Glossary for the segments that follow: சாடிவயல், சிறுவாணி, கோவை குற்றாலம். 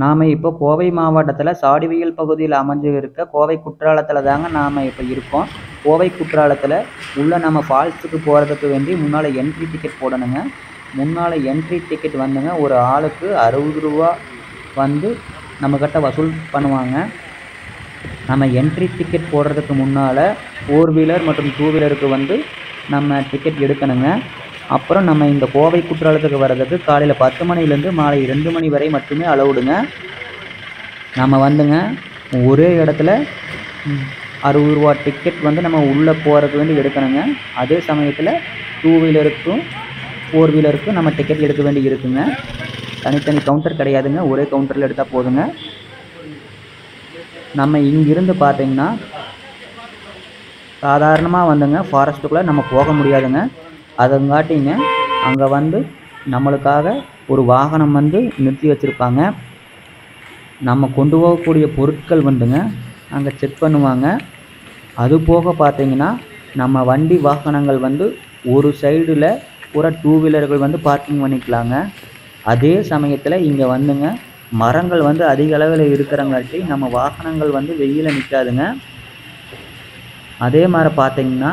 நாம் இப்போ கோவை மாவட்டத்தில் சாடிவியல் பகுதியில் அமைஞ்சு இருக்க கோவை குற்றாலத்தில் தாங்க நாம் இப்போ இருக்கோம். கோவை குற்றாலத்தில் உள்ளே நம்ம ஃபால்ஸுக்கு போகிறதுக்கு வேண்டி முன்னால் என்ட்ரி டிக்கெட் போடணுங்க. முன்னால் என்ட்ரி டிக்கெட் வந்துங்க ஒரு ஆளுக்கு 60 ரூபா வந்து நம்மக்கிட்ட வசூல் பண்ணுவாங்க. நம்ம என்ட்ரி டிக்கெட் போடுறதுக்கு முன்னால் 4 வீலர் மற்றும் 2 வீலருக்கு வந்து நம்ம டிக்கெட் எடுக்கணுங்க. அப்புறம் நம்ம இந்த கோவை குற்றாலத்துக்கு வர்றதுக்கு காலையில் 10 மணிலேருந்து மாலை 2 மணி வரை மட்டுமே அலவுடுங்க. நம்ம வந்துங்க ஒரே இடத்துல 60 ரூபா டிக்கெட் வந்து நம்ம உள்ளே போகிறதுக்கு வேண்டி எடுக்கணுங்க. அதே சமயத்தில் 2 வீலருக்கும் 4 வீலருக்கும் நம்ம டிக்கெட் எடுக்க வேண்டி இருக்குங்க. தனித்தனி கவுண்டர் கிடையாதுங்க, ஒரே கவுண்டரில் எடுத்தால் போதுங்க. நம்ம இங்கிருந்து பார்த்தீங்கன்னா சாதாரணமாக வந்துங்க ஃபாரஸ்ட்டுக்குள்ளே நம்ம போக முடியாதுங்க. அதங்காட்டிங்க அங்கே வந்து நம்மளுக்காக ஒரு வாகனம் வந்து நிறுத்தி வச்சுருப்பாங்க. நம்ம கொண்டு போகக்கூடிய பொருட்கள் வந்துங்க அங்கே செக் பண்ணுவாங்க. அது போக பார்த்திங்கன்னா நம்ம வண்டி வாகனங்கள் வந்து ஒரு சைடில் பூரா 2 வீலர்கள் வந்து பார்க்கிங் பண்ணிக்கலாங்க. அதே சமயத்தில் இங்கே வந்துங்க மரங்கள் வந்து அதிக அளவில் இருக்கிறங்காட்டி நம்ம வாகனங்கள் வந்து வெயில நிற்காதுங்க. அதே மாதிரி பார்த்திங்கன்னா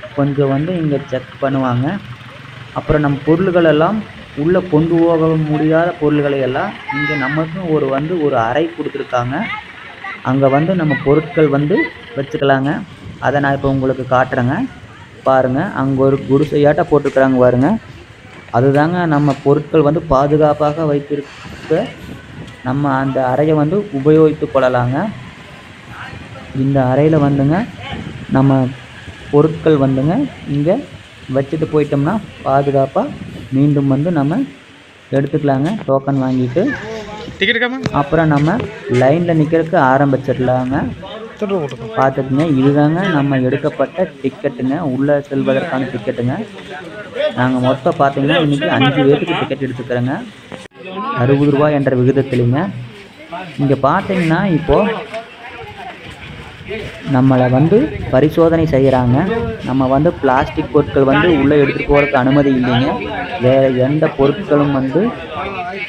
கொஞ்சம் வந்து இங்கே செக் பண்ணுவாங்க. அப்புறம் நம்ம பொருள்களெல்லாம் உள்ளே கொண்டு போக முடியாத பொருள்களை எல்லாம் இங்கே நமக்கும் ஒரு அறை கொடுத்துருக்காங்க. அங்கே வந்து நம்ம பொருட்கள் வந்து வச்சுக்கலாங்க. அதை நான் இப்போ உங்களுக்கு காட்டுறேங்க. பாருங்கள், அங்கே ஒரு குடிசையாட்ட போட்டுருக்குறாங்க பாருங்க. அதுதாங்க நம்ம பொருட்கள் வந்து பாதுகாப்பாக வைத்திருக்க நம்ம அந்த அறையை வந்து உபயோகித்து கொள்ளலாங்க. இந்த அறையில் வந்துங்க நம்ம பொருட்கள் வந்துங்க இங்கே வச்சுட்டு போயிட்டோம்னா பாதுகாப்பாக மீண்டும் வந்து நம்ம எடுத்துக்கலாங்க, டோக்கன் வாங்கிட்டு. அப்புறம் நம்ம லைனில் நிற்கிறதுக்கு ஆரம்பிச்சிடலாங்க. பார்த்துக்குங்க, இதுதாங்க நம்ம எடுக்கப்பட்ட டிக்கெட்டுங்க, உள்ளே செல்வதற்கான டிக்கெட்டுங்க. நாங்கள் மொத்தம் பார்த்தீங்கன்னா இன்றைக்கி 5 பேருக்கு டிக்கெட் எடுத்துக்கிறோங்க, 60 ரூபா என்ற விகிதத்துலேங்க. இங்கே பார்த்தீங்கன்னா இப்போது நம்மளை வந்து பரிசோதனை செய்கிறாங்க. நம்ம வந்து பிளாஸ்டிக் பொருட்கள் வந்து உள்ளே எடுத்துகிட்டு போகிறதுக்கு அனுமதி இல்லைங்க. வேறு எந்த பொருட்களும் வந்து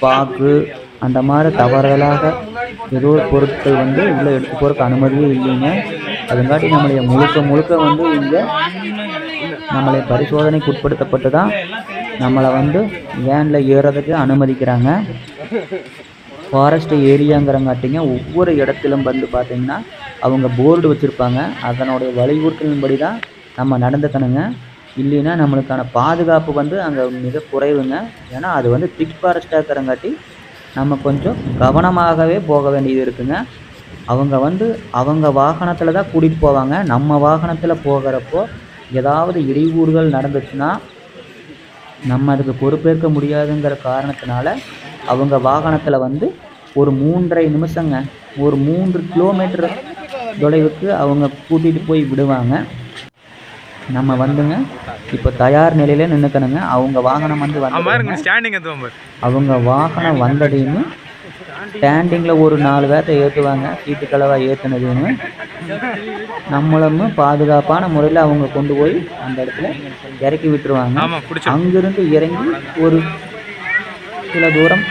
பாக்கு அந்த மாதிரி தவறுதலாக ஏதோ பொருட்கள் வந்து உள்ளே எடுத்து போகிறதுக்கு அனுமதியே இல்லைங்க. அதுங்காட்டி நம்மளைய முழுக்க வந்து இங்கே நம்மளை பரிசோதனைக்கு உட்படுத்தப்பட்டு தான் நம்மளை வந்து வேனில் ஏறுறதுக்கு அனுமதிக்கிறாங்க. ஃபாரஸ்ட் ஏரியாங்கிறங்காட்டிங்க ஒவ்வொரு இடத்திலும் வந்து பார்த்திங்கன்னா அவங்க போர்டு வச்சுருப்பாங்க. அதனுடைய வலியுறுத்தலின்படி தான் நம்ம நடந்துக்கணுங்க. இல்லைன்னா நம்மளுக்கான பாதுகாப்பு வந்து அங்கே மிக குறைவுங்க. ஏன்னா அது வந்து திக் ஃபாரஸ்ட்டாக இருக்கிறங்காட்டி நம்ம கொஞ்சம் கவனமாகவே போக வேண்டியது இருக்குங்க. அவங்க வந்து அவங்க வாகனத்தில் தான் கூட்டிகிட்டு போவாங்க. நம்ம வாகனத்தில் போகிறப்போ ஏதாவது இடையூறுகள் நடந்துச்சுன்னா நம்ம அதுக்கு பொறுப்பேற்க முடியாதுங்கிற காரணத்தினால அவங்க வாகனத்தில் வந்து ஒரு 3.5 நிமிஷங்க ஒரு 3 கிலோமீட்டர் தொலைவுக்கு அவங்க கூட்டிகிட்டு போய் விடுவாங்க. நம்ம வந்துங்க இப்போ தயார் நிலையில நின்றுக்கணுங்க. அவங்க வாகனம் வந்து அவங்க வாகனம் வந்தடையும் ஸ்டாண்டிங்கில் ஒரு 4 பேர்த்தை ஏற்றுவாங்க, சீட்டுக்களவாக ஏற்றுனதுன்னு. நம்மளும் பாதுகாப்பான முறையில் அவங்க கொண்டு போய் அந்த இடத்துல இறக்கி விட்டுருவாங்க. அங்கிருந்து இறங்கி ஒரு சில தூரம்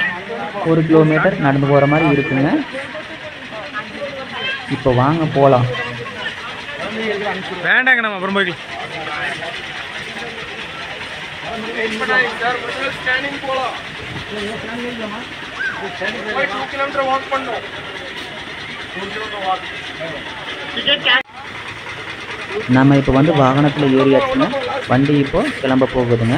1 கிலோமீட்டர் நடந்து போகிற மாதிரி இருக்குங்க. இப்போ வாங்க போகலாம். வேண்டாங்க, நம்ம அப்புறம் போய்க்கலாம். நம்ம இப்போ வந்து வாகனத்தில் ஏறியாச்சுங்க. வண்டி இப்போ கிளம்ப போகுதுங்க.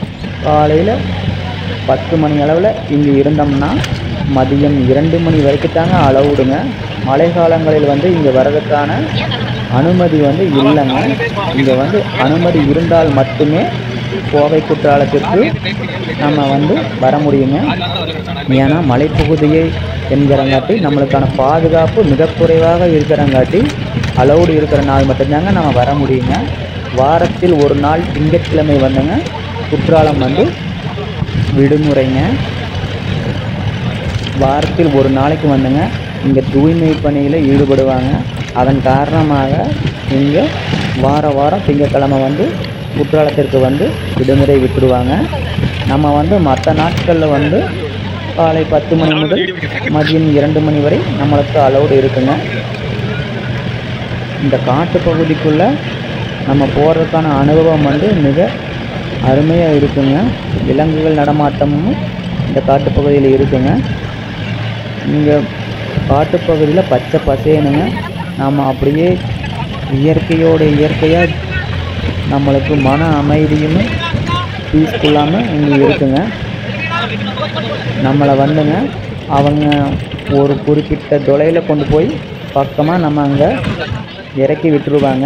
காலையில் 10 மணி அளவில் இங்கே இருந்தோம்னா மதியம் 2 மணி வரைக்கும் தாங்க அளவுடுங்க. மழை காலங்களில் வந்து இங்கே வர்றதுக்கான அனுமதி வந்து இல்லைங்க. இங்கே வந்து அனுமதி இருந்தால் மட்டுமே கோவை குற்றாலத்திற்கு நம்ம வந்து வர முடியுங்க. ஏன்னா மலைப்பகுதியை என்கிறங்காட்டி நம்மளுக்கான பாதுகாப்பு மிக குறைவாக இருக்கிறங்காட்டி அளவுடு இருக்கிற நாள் மட்டும்தாங்க நம்ம வர முடியுங்க. வாரத்தில் ஒரு நாள் திங்கட்கிழமை வந்துங்க குற்றாலம் வந்து விடுமுறைங்க. வாரத்தில் ஒரு நாளைக்கு வந்துங்க இங்கே தூய்மை பணியில் ஈடுபடுவாங்க. அதன் காரணமாக இங்கே வாரம் திங்கட்கிழமை வந்து குற்றாலத்திற்கு வந்து விடுமுறை விட்டுடுவாங்க. நம்ம வந்து மற்ற நாட்களில் வந்து காலை 10 மணி முதல் மதியம் 2 மணி வரை நம்மளுக்கு அலௌடு இருக்குங்க. இந்த காட்டு பகுதிக்குள்ளே நம்ம போகிறதுக்கான அனுபவம் வந்து மிக அருமையாக இருக்குங்க. விலங்குகள் நடமாட்டமும் இந்த காட்டுப்பகுதியில் இருக்குங்க. இங்கே காட்டுப்பகுதியில் பச்சை பசேனுங்க. நாம் அப்படியே இயற்கையோட இயற்கையாக நம்மளுக்கு மன அமைதியும் பீஸ்ஃபுல்லாமல் இங்கே இருக்குங்க. நம்மளை வந்துங்க அவங்க ஒரு குறிப்பிட்ட தொலையில் கொண்டு போய் பக்கமாக நம்ம அங்கே இறக்கி விட்டுருவாங்க.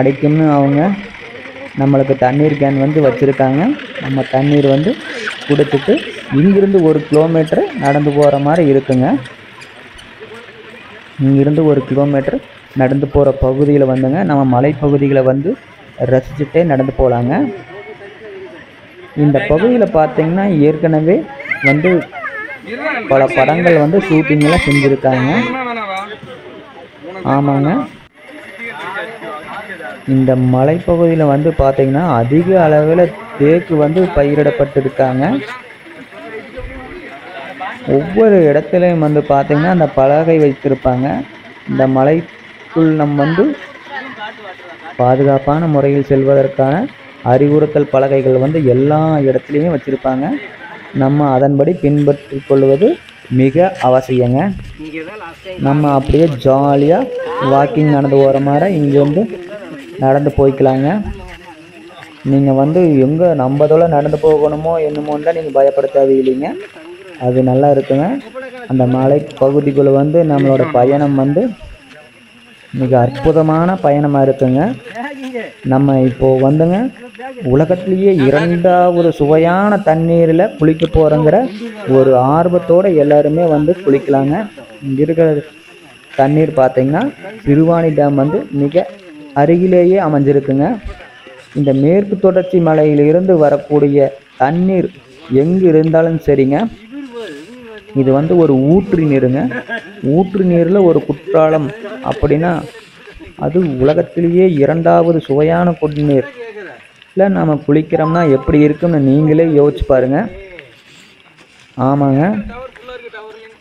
அடைக்கும்னு அவங்க நம்மளுக்கு தண்ணீர் கேன் வந்து வச்சுருக்காங்க. நம்ம தண்ணீர் வந்து கொடுத்துட்டு இங்கிருந்து 1 கிலோமீட்டர் நடந்து போகிற மாதிரி இருக்குங்க. இங்கிருந்து 1 கிலோமீட்டர் நடந்து போகிற பகுதியில் வந்துங்க நம்ம மலைப்பகுதிகளை வந்து ரசிச்சுட்டே நடந்து போகலாங்க. இந்த பகுதியில் பார்த்திங்கன்னா ஏற்கனவே வந்து பல படங்கள் வந்து ஷூட்டிங்கெலாம் செஞ்சுருக்காங்க. ஆமாங்க, இந்த மலைப்பகுதியில் வந்து பார்த்திங்கன்னா அதிக அளவில் தேக்கு வந்து பயிரிடப்பட்டிருக்காங்க. ஒவ்வொரு இடத்துலையும் வந்து பார்த்திங்கன்னா அந்த பலகை வைத்திருப்பாங்க. இந்த மலைக்குள் நம்ம வந்து பாதுகாப்பான முறையில் செல்வதற்கான அறிவுறுத்தல் பலகைகள் வந்து எல்லா இடத்துலையுமே வச்சுருப்பாங்க. நம்ம அதன்படி பின்பற்றி கொள்வது மிக அவசியங்க. நம்ம அப்படியே ஜாலியாக வாக்கிங் நடந்து போகிற மாதிரி இங்கே வந்து நடந்து போய்க்கலாங்க. நீங்கள் வந்து எங்கே நம்மதோட நடந்து போகணுமோ என்னமோன்னு தான் நீங்கள் பயப்படுத்தாது இல்லைங்க. அது நல்லா இருக்குங்க. அந்த மலை பகுதிக்குள்ளே வந்து நம்மளோட பயணம் வந்து மிக அற்புதமான பயணமாக இருக்குங்க. நம்ம இப்போது வந்துங்க உலகத்திலேயே 2வது சுவையான தண்ணீரில் குளிக்க போகிறோங்கிற ஒரு ஆர்வத்தோடு எல்லாருமே வந்து குளிக்கலாங்க. இங்கே இருக்கிற தண்ணீர் பார்த்திங்கன்னா சிறுவாணி டேம் வந்து மிக அருகிலேயே அமைஞ்சிருக்குங்க. இந்த மேற்கு தொடர்ச்சி மலையிலிருந்து வரக்கூடிய தண்ணீர் எங்கே இருந்தாலும் சரிங்க, இது வந்து ஒரு ஊற்று நீருங்க. ஊற்று நீரில் ஒரு குற்றாலம் அப்படின்னா அது உலகத்திலேயே 2வது சுவையான குடிநீர் இல்லை நம்ம குளிக்கிறோம்னா எப்படி இருக்குன்னு நீங்களே யோசிச்சு பாருங்கள். ஆமாங்க,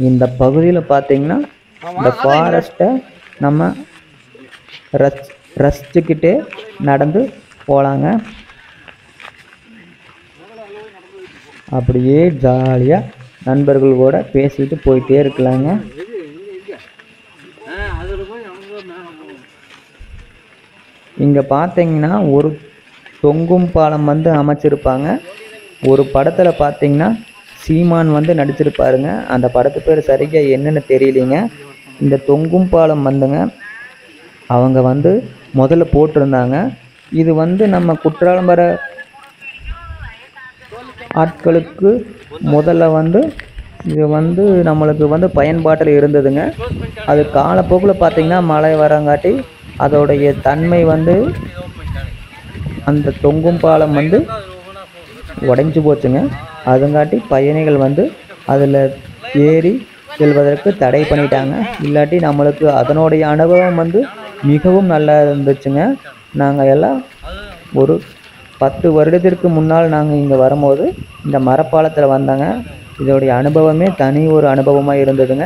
இந்த பகுதியில் பார்த்தீங்கன்னா இந்த ஃபாரஸ்ட்டை நம்ம ரசிச்சுக்கிட்டே நடந்து போகலாங்க. அப்படியே ஜாலியாக நண்பர்கள் கூட பேசிட்டு போயிட்டே இருக்கலாங்க. இங்கே பார்த்தீங்கன்னா ஒரு தொங்கும் பாலம் வந்து அமைச்சிருப்பாங்க. ஒரு படத்தில் பார்த்தீங்கன்னா சீமான் வந்து நடிச்சிருப்பாருங்க. அந்த படத்து பேர் சரியாக என்னன்னு தெரியலைங்க. இந்த தொங்கும் பாலம் வந்துங்க அவங்க வந்து முதல்ல போட்டிருந்தாங்க. இது வந்து நம்ம குற்றாலம் வர ஆட்களுக்கு முதல்ல வந்து இது வந்து நம்மளுக்கு வந்து பயன்பாட்டில் இருந்ததுங்க. அது காலப்போக்கில் பார்த்திங்கன்னா மழை வரங்காட்டி அதோடைய தன்மை வந்து அந்த தொங்கும் பாலம் வந்து உடைஞ்சு போச்சுங்க. அதங்காட்டி பயணிகள் வந்து அதில் ஏறி செல்வதற்கு தடை பண்ணிட்டாங்க. இல்லாட்டி நம்மளுக்கு அதனுடைய அனுபவம் வந்து மிகவும் நல்லா இருந்துச்சுங்க. நாங்கள் எல்லாம் ஒரு 10 வருடத்திற்கு முன்னால் நாங்கள் இங்கே வரும்போது இந்த மரப்பாலத்தில் வந்தாங்க. இதோடைய அனுபவமே தனி ஒரு அனுபவமாக இருந்ததுங்க.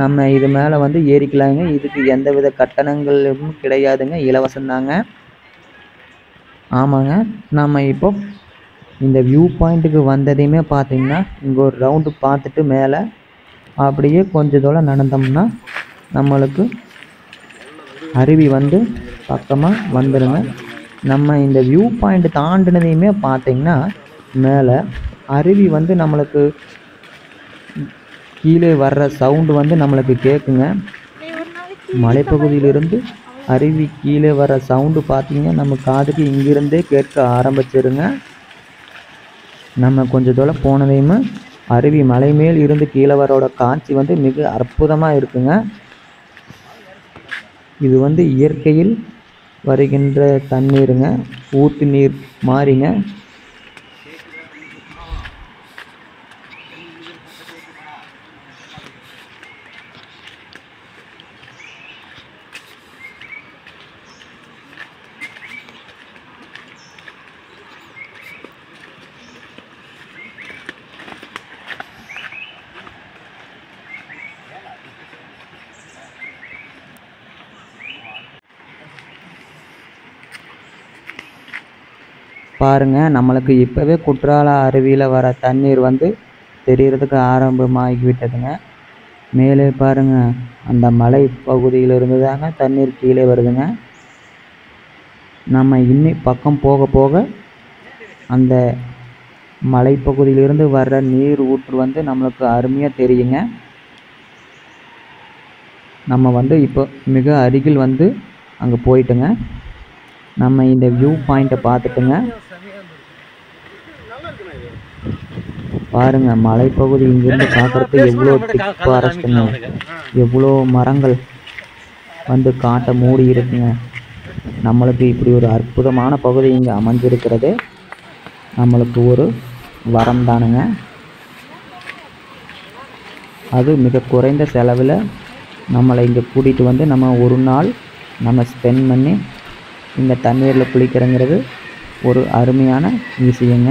நம்ம இது மேலே வந்து ஏறிக்கலாங்க. இதுக்கு எந்தவித கட்டணங்களும் கிடையாதுங்க, இலவசம்தாங்க. ஆமாங்க, நம்ம இப்போ இந்த வியூ பாயிண்ட்டுக்கு வந்ததையுமே பார்த்திங்கன்னா இங்கே ஒரு ரவுண்டு பார்த்துட்டு மேலே அப்படியே கொஞ்சம் தூரம் நடந்தோம்னா நம்மளுக்கு அருவி வந்து பக்கமாக வந்துடுங்க. நம்ம இந்த வியூ பாயிண்ட் தாண்டினதையுமே பார்த்திங்கன்னா மேலே அருவி வந்து நம்மளுக்கு கீழே வர்ற சவுண்டு வந்து நம்மளுக்கு கேட்குங்க. மலைப்பகுதியிலிருந்து அருவி கீழே வர சவுண்டு பார்த்திங்கன்னா நம்ம காதுக்கு இங்கிருந்தே கேட்க ஆரம்பிச்சிருங்க. நம்ம கொஞ்சம் தூரம் போனதையுமே அருவி மலை மேல் இருந்து கீழே வரோட காட்சி வந்து மிக அற்புதமாக இருக்குங்க. இது வந்து இயற்கையில் வருகின்ற தண்ணீருங்க, ஊற்று நீர் மாறிங்க. பாருங்கள், நம்மளுக்கு இப்போவே குற்றால அருவியில் வர தண்ணீர் வந்து தெரியறதுக்கு ஆரம்பமாகிவிட்டதுங்க. மேலே பாருங்கள், அந்த மலை பகுதியிலிருந்து தாங்க தண்ணீர் கீழே வருதுங்க. நம்ம இன்னி பக்கம் போக போக அந்த மலைப்பகுதியிலிருந்து வர்ற நீர் ஊற்று வந்து நம்மளுக்கு அருமையாக தெரியுங்க. நம்ம வந்து இப்போ மிக அருகில் வந்து அங்கே போயிட்டுங்க. நம்ம இந்த வியூ பாயிண்ட்டை பார்த்துட்டுங்க. பாருங்க, மலைப்பகுதி இங்கிருந்து பார்க்குறது எவ்வளோ திக் ஃபாரஸ்ட்டுங்க, எவ்வளோ மரங்கள் வந்து காட்டை மூடி இருக்குங்க. நம்மளுக்கு இப்படி ஒரு அற்புதமான பகுதி இங்கே அமைஞ்சிருக்கிறது நம்மளுக்கு ஒரு வரம் தானுங்க. அது மிக குறைந்த செலவில் நம்மளை இங்கே கூட்டிகிட்டு வந்து நம்ம ஒரு நாள் நம்ம ஸ்பெண்ட் பண்ணி இந்த தண்ணீரில் குளிக்கிறங்கிறது ஒரு அருமையான விஷயங்க.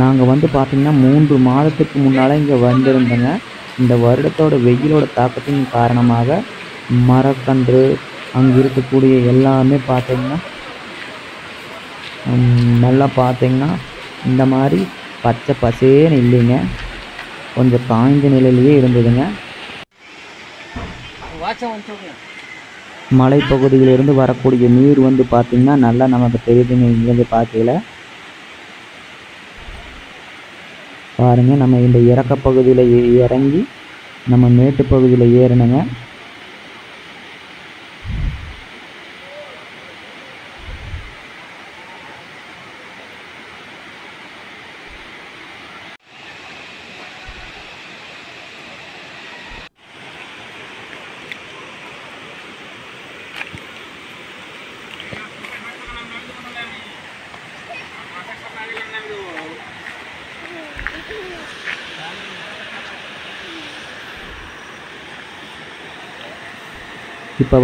நாங்கள் வந்து பார்த்திங்கன்னா 3 மாதத்துக்கு முன்னால் இங்கே வந்திருந்தோங்க. இந்த வருடத்தோட வெயிலோட தாக்கத்தின் காரணமாக மரக்கன்று அங்கே இருக்கக்கூடிய எல்லாமே பார்த்திங்கன்னா நல்லா பார்த்திங்கன்னா இந்த மாதிரி பச்சை பசேன்னு இல்லைங்க. கொஞ்சம் காய்ந்த நிலையிலேயே இருந்ததுங்க. மலைப்பகுதியிலிருந்து வரக்கூடிய நீர் வந்து பார்த்திங்கன்னா நல்லா நமக்கு தெரியுதுங்க. இங்கேருந்து பார்க்கல பாருங்கள், நம்ம இந்த இறக்க பகுதியில் இறங்கி நம்ம மேட்டு பகுதியில் ஏறணுங்க. இப்போ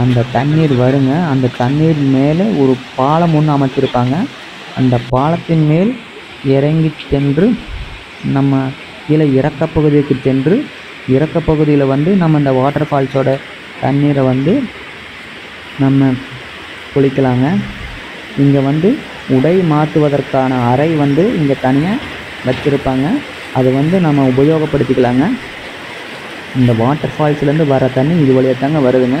அந்த தண்ணீர் வருங்க. அந்த தண்ணீர் மேலே ஒரு பாலம் ஒன்று அமைச்சிருப்பாங்க. அந்த பாலத்தின் மேல் இறங்கி சென்று நம்ம கீழே இறக்க பகுதிக்கு சென்று இறக்க பகுதியில் வந்து நம்ம இந்த வாட்டர் ஃபால்ஸோட தண்ணீரை வந்து நம்ம குளிக்கலாங்க. இங்கே வந்து உடை மாற்றுவதற்கான அறை வந்து இங்கே தனியாக வச்சுருப்பாங்க. அது வந்து நம்ம உபயோகப்படுத்திக்கலாங்க. இந்த வாட்டர் ஃபால்ஸ்லேருந்து வர தண்ணி இது வழியாக தாங்க வருதுங்க.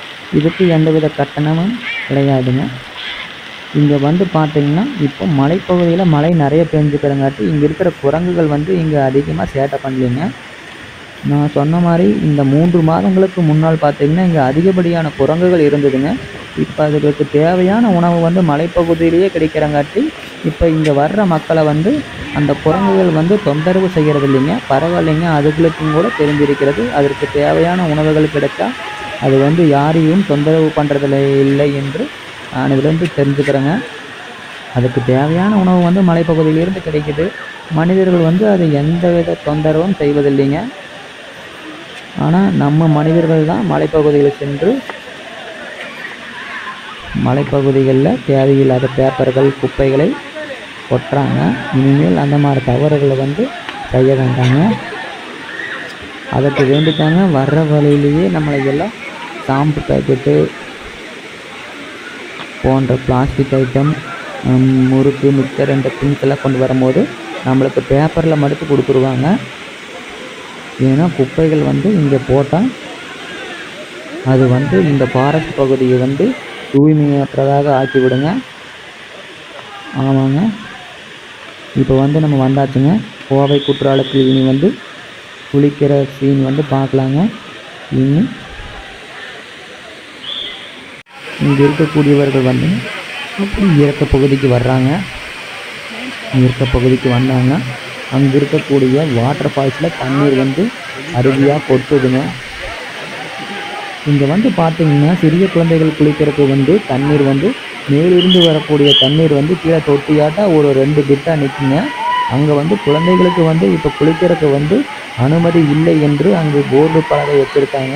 இதுக்கு எந்தவித கட்டணமும் கிடையாதுங்க. இங்கே வந்து பார்த்திங்கன்னா இப்போ மலைப்பகுதியில் மழை நிறைய பெஞ்சுக்கிறங்காட்டி இங்கே இருக்கிற குரங்குகள் வந்து இங்கே அதிகமாக சேட்டை பண்ணலைங்க. நான் சொன்ன மாதிரி இந்த 3 மாதங்களுக்கு முன்னால் பார்த்திங்கன்னா இங்கே அதிகப்படியான குரங்குகள் இருந்ததுங்க. இப்போ அதுகளுக்கு தேவையான உணவு வந்து மலைப்பகுதியிலேயே கிடைக்கிறங்காட்டி இப்போ இங்கே வர்ற மக்களை வந்து அந்த குரங்குகள் வந்து தொந்தரவு செய்கிறது இல்லைங்க. பரவாயில்லைங்க, அதுகளுக்கும் கூட தெரிஞ்சிருக்கிறது. அதற்கு தேவையான உணவுகள் கிடைத்தா அது வந்து யாரையும் தொந்தரவு பண்ணுறதில்ல இல்லை என்று நான் இதுலேருந்து தெரிஞ்சுக்கிறேங்க. அதுக்கு தேவையான உணவு வந்து மலைப்பகுதியிலிருந்து கிடைக்கிது. மனிதர்கள் வந்து அது எந்தவித தொந்தரவும் செய்வதில்லைங்க. ஆனால் நம்ம மனிதர்கள் தான் மலைப்பகுதியில் சென்று மலைப்பகுதிகளில் தேவையில்லாத பேப்பர்கள் குப்பைகளை கொட்டுறாங்க. இனிமேல் அந்த மாதிரி தவறுகளை வந்து செய்ய வேண்டாங்க. அதற்கு வேண்டித்தாங்க வர்ற வழியிலேயே நம்மளை எல்லாம் ஷாம்பு பேக்கெட்டு போன்ற பிளாஸ்டிக் ஐட்டம் முறுக்கு மிக்சர் என்ற திங்ஸ் எல்லாம் கொண்டு வரும்போது நம்மளுக்கு பேப்பரில் மடித்து கொடுத்துருவாங்க. ஏன்னா குப்பைகள் வந்து இங்கே போட்டால் அது வந்து இந்த ஃபாரஸ்ட் பகுதியை வந்து தூய்மையற்றதாக ஆக்கிவிடுங்க. ஆமாங்க, இப்போ வந்து நம்ம வந்தாச்சுங்க. கோவை குற்றாலத்தில் இனி வந்து குளிக்கிற சீன் வந்து பார்க்கலாங்க. இன்னும் இங்கே இருக்கக்கூடியவர்கள் வந்து இறக்க பகுதிக்கு வர்றாங்க. இறக்க பகுதிக்கு வந்தாங்க. அங்கே இருக்கக்கூடிய வாட்டர் ஃபால்ஸில் தண்ணீர் வந்து அருவியாக கொட்டுதுங்க. இங்கே வந்து பார்த்திங்கன்னா சிறிய குழந்தைகள் குளிக்கிறதுக்கு வந்து தண்ணீர் வந்து மேலிருந்து வரக்கூடிய தண்ணீர் வந்து கீழே தொட்டியாட்டா ஒரு 2 பிட்டாக நிற்குங்க. அங்கே வந்து குழந்தைகளுக்கு வந்து இப்போ குளிக்கிறதுக்கு வந்து அனுமதி இல்லை என்று அங்கு போர்டு பலகை வச்சுருக்காங்க.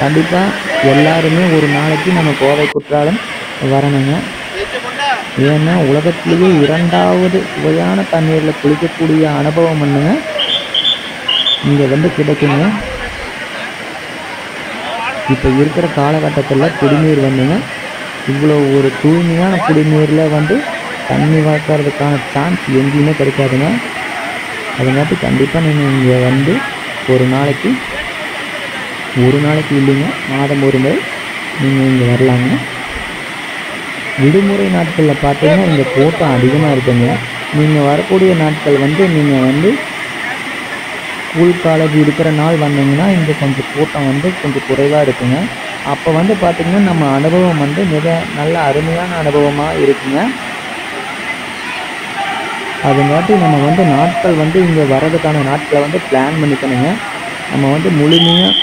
கண்டிப்பாக எல்லாருமே ஒரு நாளைக்கு நம்ம கோவை குற்றாலம் வரணுங்க. ஏன்னா உலகத்திலேயே 2வது சுவையான தண்ணீரில் குளிக்கக்கூடிய அனுபவம் பண்ணுங்க இங்கே வந்து கிடைக்குங்க. இப்போ இருக்கிற காலகட்டத்தில் குடிநீர் வந்துங்க இவ்வளோ ஒரு தூய்மையான குடிநீரில் வந்து தண்ணி வாக்கிறதுக்கான சான்ஸ் எங்கேயுமே கிடைக்காதுங்க. அதுங்காட்டி கண்டிப்பாக நீங்கள் இங்கே வந்து ஒரு நாளைக்கு இல்லைங்க, மாதம் ஒரு முறை நீங்கள் இங்கே வரலாங்க. விடுமுறை நாட்களில் பார்த்தீங்கன்னா இங்கே கூட்டம் அதிகமாக இருக்குங்க. நீங்கள் வரக்கூடிய நாட்கள் வந்து நீங்கள் வந்து ஸ்கூல் காலேஜ் இருக்கிற நாள் வந்தீங்கன்னா இங்கே கொஞ்சம் கூட்டம் வந்து கொஞ்சம் குறைவாக இருக்குங்க. அப்போ வந்து பார்த்திங்கன்னா நம்ம அனுபவம் வந்து மிக நல்ல அருமையான அனுபவமாக இருக்குங்க. அதுங்காட்டி நம்ம வந்து நாட்கள் வந்து இங்கே வர்றதுக்கான நாட்களை வந்து பிளான் பண்ணிக்கணுங்க. நம்ம வந்து முழுமையாக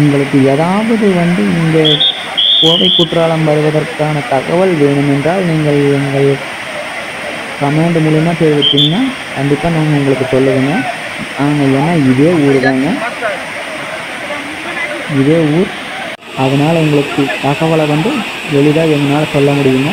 உங்களுக்கு ஏதாவது வந்து இங்கே கோவை குற்றாலம் வருவதற்கான தகவல் வேணுமென்றால் நீங்கள் எங்கள் கமெண்ட் மூலிமா தெரிவித்தீங்கன்னா கண்டிப்பாக நாங்கள் உங்களுக்கு சொல்லுவேங்க. நாங்கள் ஏன்னா இதே ஊர் தாங்க, இதே ஊர், அதனால் உங்களுக்கு தகவலை வந்து எளிதாக எங்களால் சொல்ல முடியுங்க.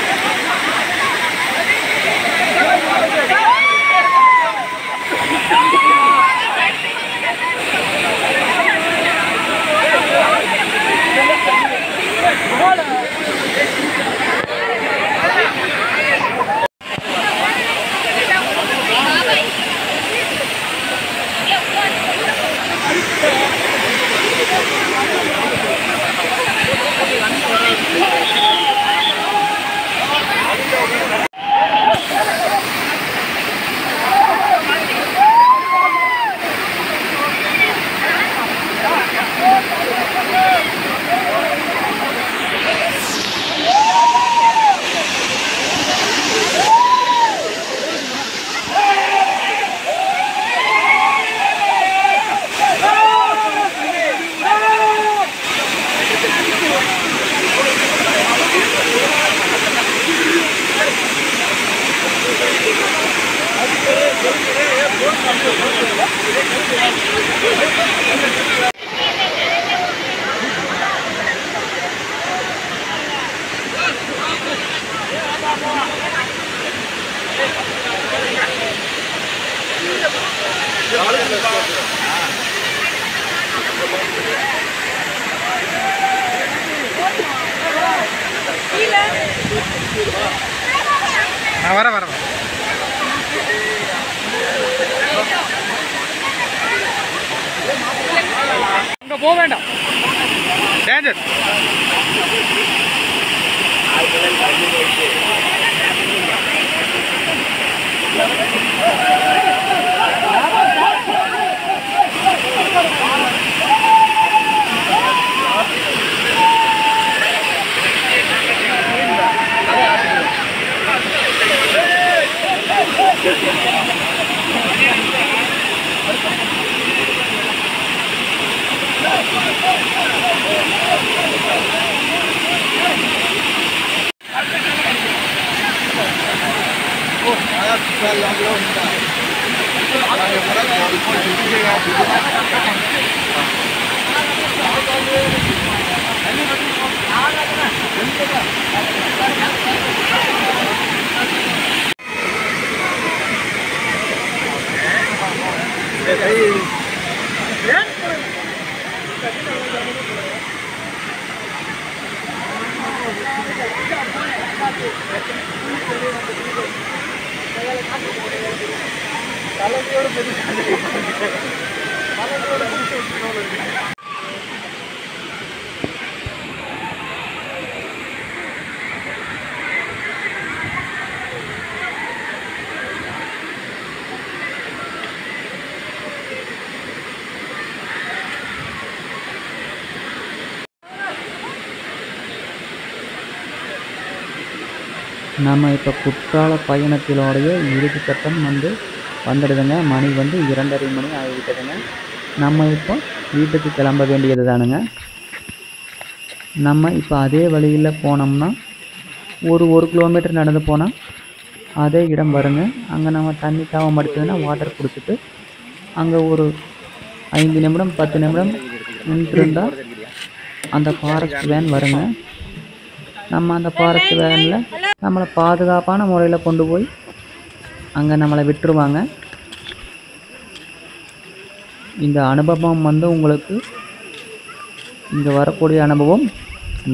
நம்ம இப்போ குற்றால பயணத்திலோடைய இறுதி கட்டம் வந்து வந்துடுதுங்க. மணி வந்து 2:30 மணி ஆகிவிட்டதுங்க. நம்ம இப்போ வீட்டுக்கு கிளம்ப வேண்டியது தானுங்க. நம்ம இப்போ அதே வழியில் போனோம்னா ஒரு கிலோமீட்டர் நடந்து போனால் அதே இடம் வருங்க. அங்கே நம்ம தண்ணி தாவம் அடிச்சதுன்னா வாட்டர் குடிச்சிட்டு அங்கே ஒரு 5 நிமிடம் 10 நிமிடம் நின்றுருந்தால் அந்த ஃபாரஸ்ட் வேன் வருங்க. நம்ம அந்த ஃபாரஸ்ட் வேனில் நம்மளை பாதுகாப்பான முறையில் கொண்டு போய் அங்கே நம்மளை விட்டுருவாங்க. இந்த அனுபவம் வந்து உங்களுக்கு இங்கே வரக்கூடிய அனுபவம்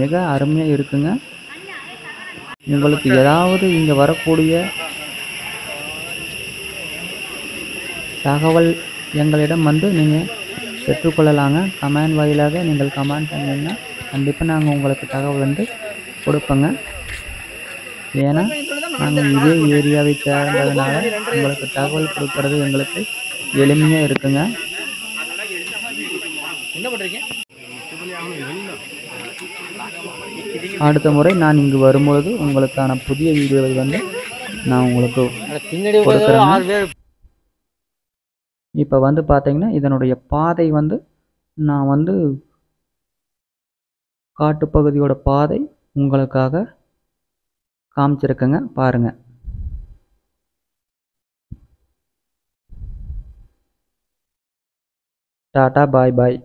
மிக அருமையாக இருக்குங்க. உங்களுக்கு ஏதாவது இங்கே வரக்கூடிய தகவல் எங்களிடம் வந்து நீங்கள் பெற்றுக்கொள்ளலாங்க. கமெண்ட் வாயிலாக நீங்கள் கமெண்ட் பண்ணிங்கன்னா கண்டிப்பாக நாங்கள் உங்களுக்கு தகவல் வந்து கொடுப்போங்க. ஏன்னா நாங்கள் இதே ஏரியாவை சேர்ந்ததுனால உங்களுக்கு தகவல் கொடுக்கறது எங்களுக்கு எளிமையாக இருக்குங்க. அடுத்த முறை நான் இங்கு வரும்பொழுது உங்களுக்கான புதிய வீடியோவை வந்து நான் உங்களுக்கு கொடுக்குறேன். இப்போ வந்து பார்த்தீங்கன்னா இதனுடைய பாதை வந்து நான் வந்து காட்டுப்பகுதியோட பாதை உங்களுக்காக காமிச்சிருக்கங்க பாருங்க. டாடா பாய் பாய்.